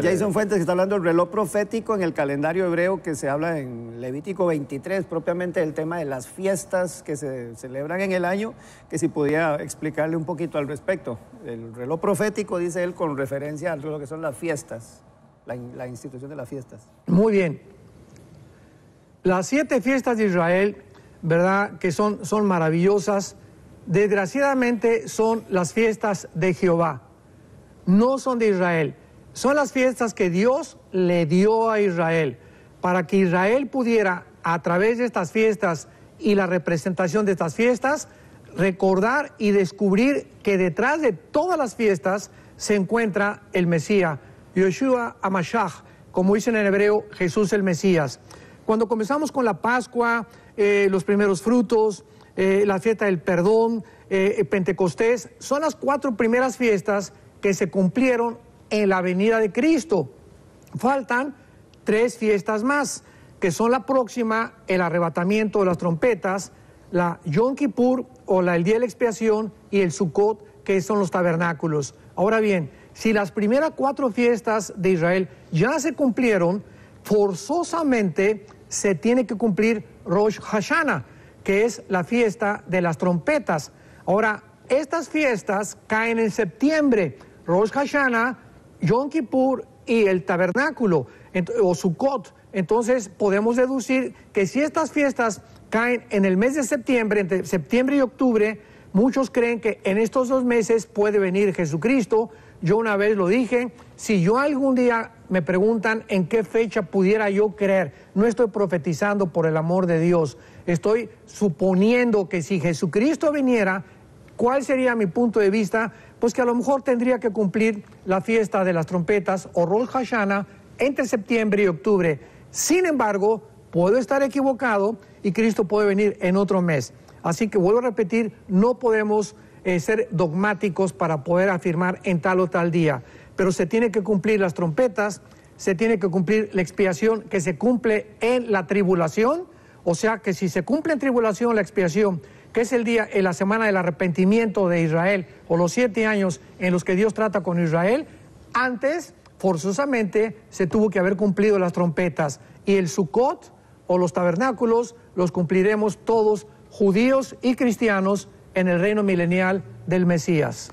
Jason Fuentes, que está hablando del reloj profético en el calendario hebreo, que se habla en Levítico 23, propiamente el tema de las fiestas que se celebran en el año, que si podía explicarle un poquito al respecto. El reloj profético, dice él, con referencia a lo que son las fiestas, la institución de las fiestas. Muy bien. Las 7 fiestas de Israel, ¿verdad?, que son maravillosas. Desgraciadamente son las fiestas de Jehová, no son de Israel. Son las fiestas que Dios le dio a Israel, para que Israel pudiera, a través de estas fiestas y la representación de estas fiestas, recordar y descubrir que detrás de todas las fiestas se encuentra el Mesías, Yeshua HaMashach, como dicen en hebreo, Jesús el Mesías. Cuando comenzamos con la Pascua, los primeros frutos, la fiesta del perdón, Pentecostés, son las 4 primeras fiestas que se cumplieron en la venida de Cristo. Faltan 3 fiestas más, que son la próxima, el arrebatamiento de las trompetas, la Yom Kippur, o el día de la expiación, y el Sukkot, que son los tabernáculos. Ahora bien, si las primeras 4 fiestas de Israel ya se cumplieron, forzosamente se tiene que cumplir Rosh Hashanah, que es la fiesta de las trompetas. Ahora, estas fiestas caen en septiembre: Rosh Hashanah, Yom Kippur y el tabernáculo, o Sukkot. Entonces, podemos deducir que si estas fiestas caen en el mes de septiembre, entre septiembre y octubre, muchos creen que en estos 2 meses puede venir Jesucristo. Yo una vez lo dije, si yo algún día me preguntan en qué fecha pudiera yo creer, no estoy profetizando, por el amor de Dios. Estoy suponiendo que si Jesucristo viniera, ¿cuál sería mi punto de vista? Pues que a lo mejor tendría que cumplir la fiesta de las trompetas, o Rosh Hashanah, entre septiembre y octubre. Sin embargo, puedo estar equivocado y Cristo puede venir en otro mes. Así que vuelvo a repetir, no podemos ser dogmáticos para poder afirmar en tal o tal día. Pero se tiene que cumplir las trompetas, se tiene que cumplir la expiación, que se cumple en la tribulación. O sea que si se cumple en tribulación la expiación, que es el día, en la semana del arrepentimiento de Israel, o los 7 años en los que Dios trata con Israel, antes, forzosamente, se tuvo que haber cumplido las trompetas. Y el Sukkot, o los tabernáculos, los cumpliremos todos, judíos y cristianos, en el reino milenial del Mesías.